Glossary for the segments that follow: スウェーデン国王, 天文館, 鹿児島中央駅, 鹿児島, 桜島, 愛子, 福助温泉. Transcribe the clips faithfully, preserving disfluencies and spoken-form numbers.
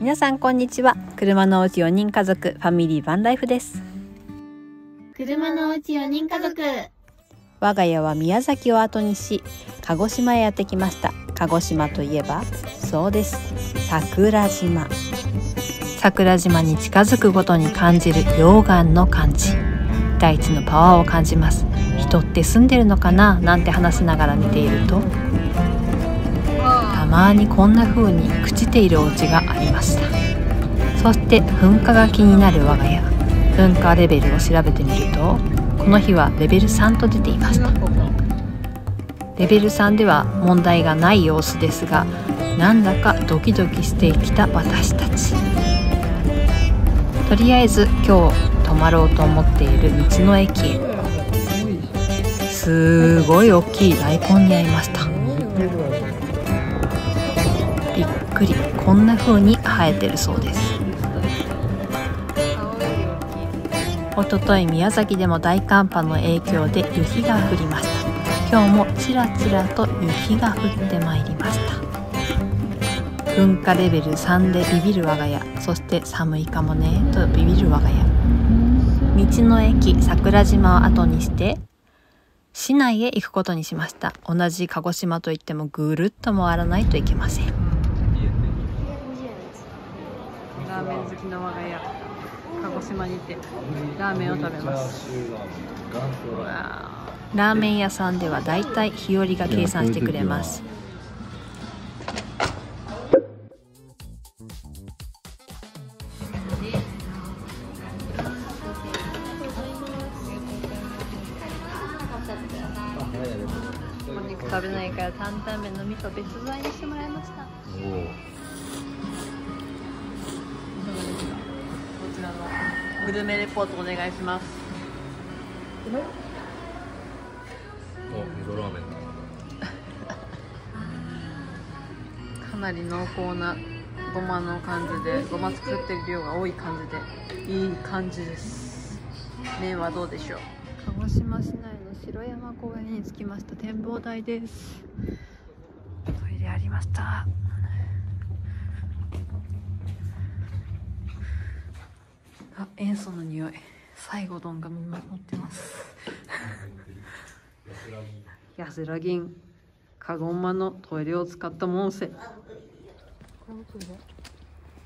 皆さんこんにちは。車のおうちよにん家族ファミリーバンライフです。車のおうちよにん家族、我が家は宮崎を後にし鹿児島へやってきました。鹿児島といえば、そうです、桜島。桜島に近づくごとに感じる溶岩の感じ、大地のパワーを感じます。人って住んでるのかななんて話しながら見ていると、たまにこんな風に朽ちているお家がありました。そして噴火が気になる我が家、噴火レベルを調べてみると、この日はレベルさんと出ていました。レベルさんでは問題がない様子ですが、なんだかドキドキしてきた私たち。とりあえず今日泊まろうと思っている道の駅へ。すごい大きい大根に会いました。びっくり、こんな風に生えてるそうです。おととい宮崎でも大寒波の影響で雪が降りました。今日もちらちらと雪が降ってまいりました。噴火レベルさんでビビる我が家、そして寒いかもねとビビる我が家。道の駅桜島を後にして市内へ行くことにしました。同じ鹿児島といってもぐるっと回らないといけません。ラーメン好きの我が家、鹿児島に行ってラーメンを食べます。ラーメン屋さんではだいたい日和が計算してくれます。お肉食べないから担々麺の味噌別添えにしてもらいました。グルメレポートお願いします。お、味噌ラーメン。かなり濃厚なごまの感じで、ごま作ってる量が多い感じでいい感じです。麺はどうでしょう。鹿児島市内の白山公園に着きました。展望台です。トイレありました。あ、塩素の匂い。最後丼が見守ってます。安らぎん、カゴンマのトイレを使ったモンセ。このトイレ、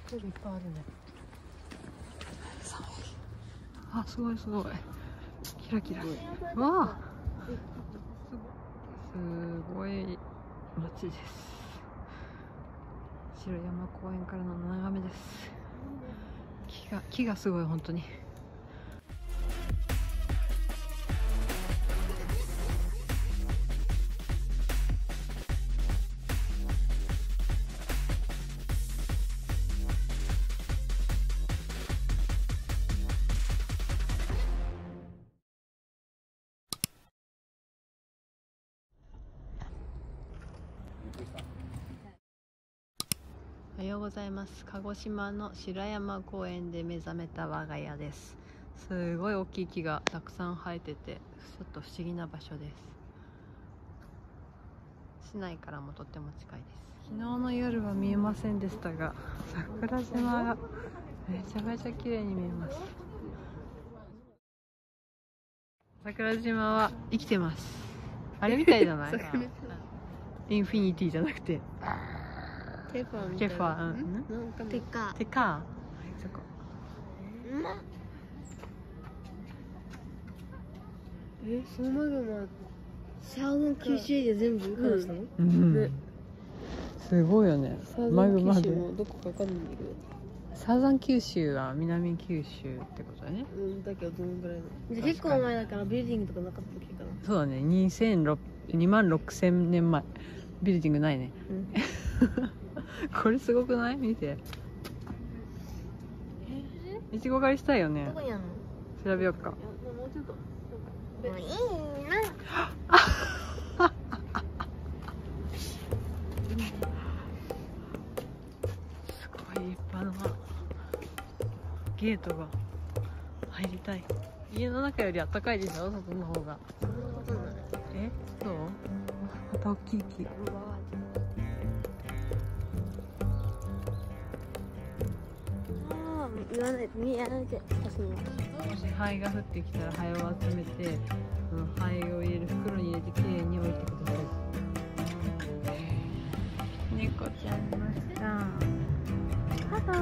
トイレいっぱいあるね。あ、すごいすごい。キラキラ。わあ。すごい街です。白山公園からの眺めです。木が、木がすごい本当に。おはようございます。鹿児島の白山公園で目覚めた我が家です。すごい大きい木がたくさん生えてて、ちょっと不思議な場所です。市内からもとっても近いです。昨日の夜は見えませんでしたが、桜島がめちゃめちゃ綺麗に見えます。桜島は生きてます。あれみたいじゃない？インフィニティじゃなくてテファーみたいな。テカー。テカー。そこ。え、そのマグマ、シャーの吸収で全部浮かしたの？うん。すごいよね。マグマで。どこかわかんないんだけど。サザン九州は南九州ってことだね。うん。だけどどのぐらいの？結構前だからビルディングとかなかったっけかな。そうだね。二千六二万六千年前。ビルディングないね。これすごくない？見て。いちご狩りしたいよね。調べようか。すごい立派なゲートが入りたい。家の中より暖かいでしょ、外の方が。え、そう？また大きい木。言わないで、やらないで、私も。もし灰が降ってきたら灰を集めて、その灰を入れる袋に入れてきれいに置いてください。猫ちゃんいました。ハロー。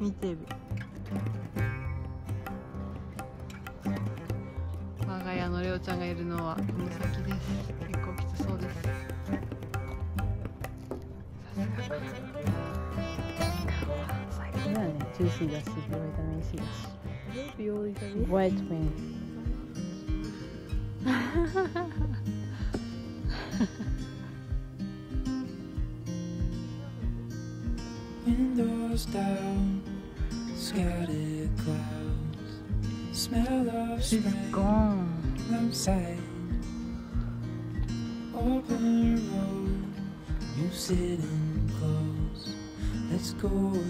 見てる。我が家のレオちゃんがいるのはこの先です。結構きつそうです。さすが。最高だね。ジューシーだし、ビタミン C だし。ワイトウィン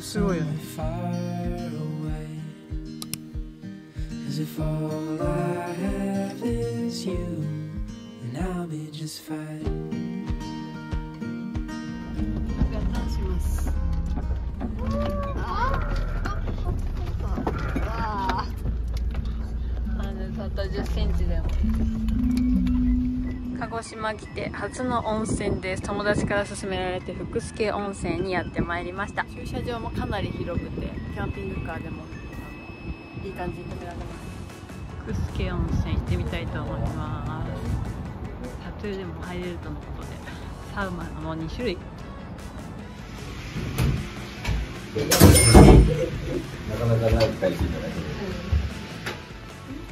すごいよね。If all I have is you, then I'll be just fine. I'm gonna dance with us. Wow! I'm just at ten centimeters. 鹿児島来て初の温泉です。友達から勧められて福助温泉にやってまいりました。駐車場もかなり広くて、キャンピングカーでもいい感じに止められます。福助温泉行ってみたいと思います。タトゥーでも入れるとのことで、サウナのにしゅるい。なかなかない体験だね。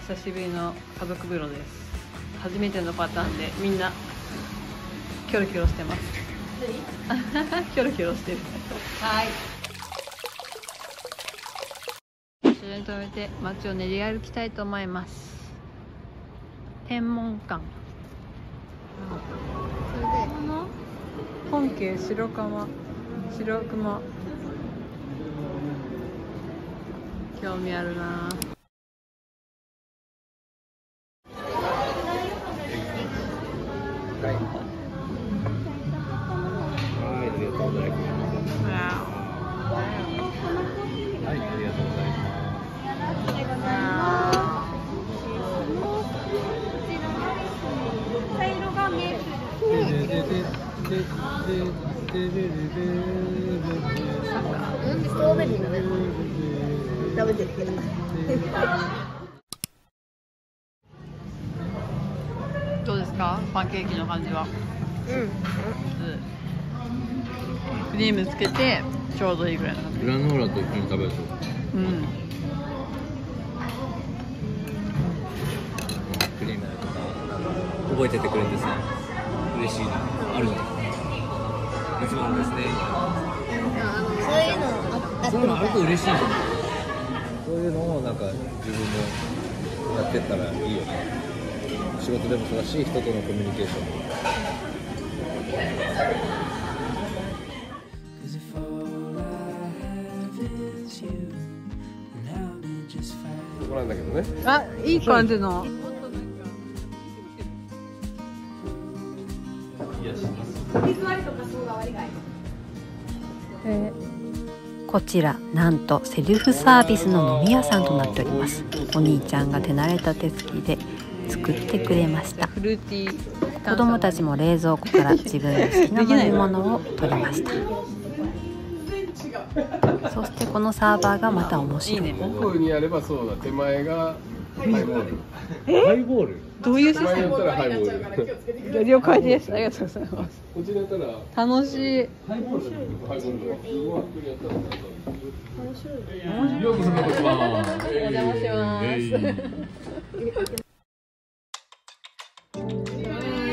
久しぶりの家族風呂です。初めてのパターンでみんなキョロキョロしてます。キョロキョロしてる。はい、止めて街を練り歩きたいと思います。天文館、それで本家白熊、白熊興味あるな。はい、ありがとうございます。はい、ありがとうございます。どうですか、パンケーキの感じは。うん、クリームつけてちょうどいいぐらい。グラノーラと一緒に食べると、うん、覚えててくれてさ、嬉しいな。あるじゃないですか。ですね。そういうのあ、そういうのあると嬉しいじゃん。そういうのをなんか自分もやってったらいいよね。仕事でもそうだし、人とのコミュニケーションも。ここなんだけどね。あ、いい感じの。こちらなんとセルフサービスの飲み屋さんとなっております。お兄ちゃんが手慣れた手つきで作ってくれました。子供たちも冷蔵庫から自分の好きな飲み物を取りました。そしてこのサーバーがまた面白い。奥にやればそうだ、手前がハイボール。ハイボール。どういうシステム？ハイボール。了解です。ありがとうございます。こちらやったら楽しい。ハイボール。ハイボール。面白い。ようこそ。お邪魔し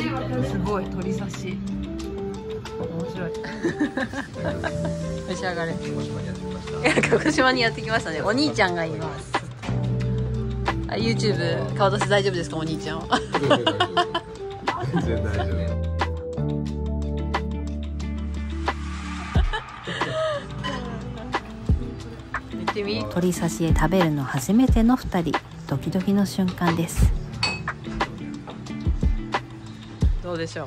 ます。すごい鳥刺し。面白い。召し上がれ。鹿児島にやってきましたね。お兄ちゃんがいます。YouTube 顔出し大丈夫ですか、お兄ちゃんは。全然大丈夫。鳥刺しで食べるの初めてのふたり、ドキドキの瞬間です。どうどうでしょう。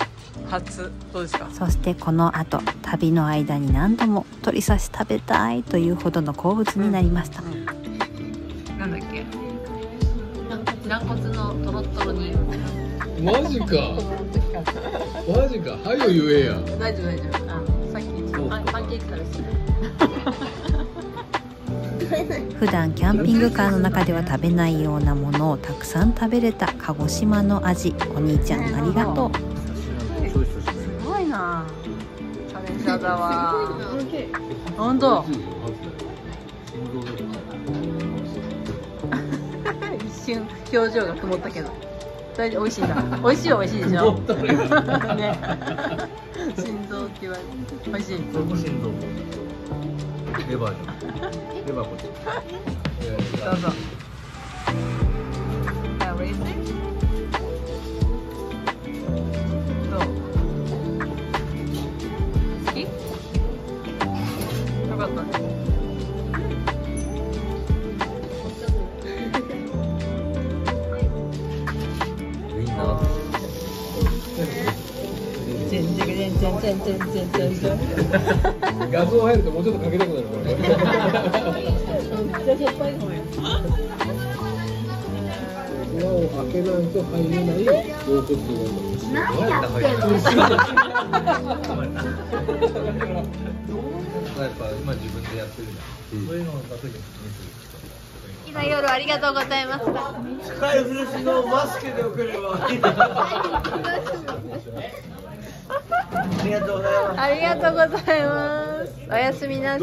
初どうですか。そしてこの後旅の間に何度も鳥刺し食べたいというほどの好物になりました、うんうん、なんだっけ、軟骨のトロトロに。マジかマジか、早言えや。大丈夫大丈夫、あ、さっきパンケーキ食べて普段キャンピングカーの中では食べないようなものをたくさん食べれた鹿児島の味、お兄ちゃんありがとう。すごいな、チャレンジャーだわ。本当一瞬表情が曇ったけど大丈夫、美味しいんだ。美味しいは美味しいでしょね、心臓って言われて美味しい。心臓レバーじゃん。レバーこっち。どうぞ。どう？好き？よかったね。ウインナー。全然全然全然全然全然。画像入るともうちょっとかけたくなるからね。めっちゃしょっぱい方や。ドアを開けないと入れない洞窟の。何やってんの。やっぱ今自分でやってるじゃん。そういうのを出せる。今夜ありがとうございました。使い古しのマスクで送れば。ありがとうございます。ありがとうございます。おやすみなさい。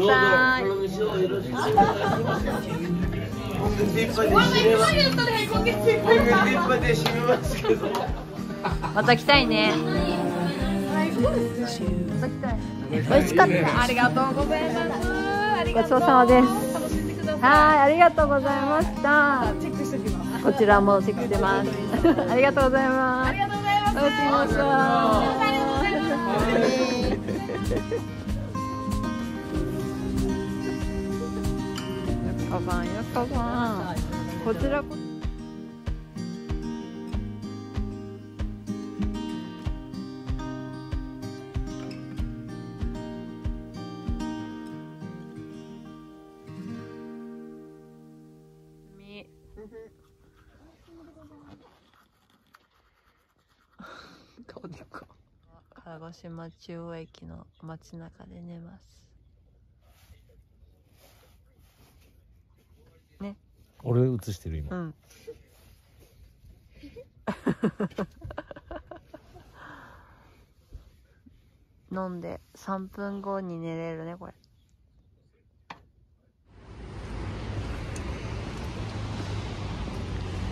また来たいね。美味しかった。ありがとうございます。ごちそうさまです。はい、ありがとうございました。こちらもチェックしてます。ありがとうございます。ありがとうございます。おやすみなさい。やかばんやかばん、こちらこそ。顔でか。鹿児島中央駅の街中で寝ます。ね。俺映してる今。うん、飲んでさんぷんごに寝れるねこれ。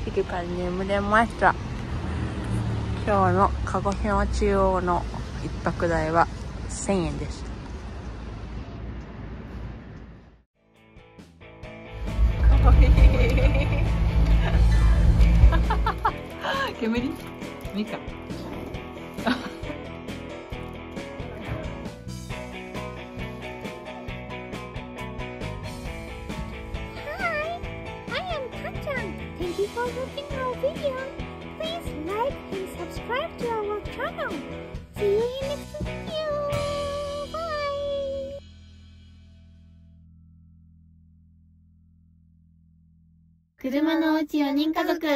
昼から眠れました。今日の鹿児島中央の一泊代はせんえんでした。かわいい。煙？みかん。Hi, I am Kachan. Thank you for watching our video. Please like and subscribe to our channel. See you in the next video. Bye. 車のおうちよにんかぞく。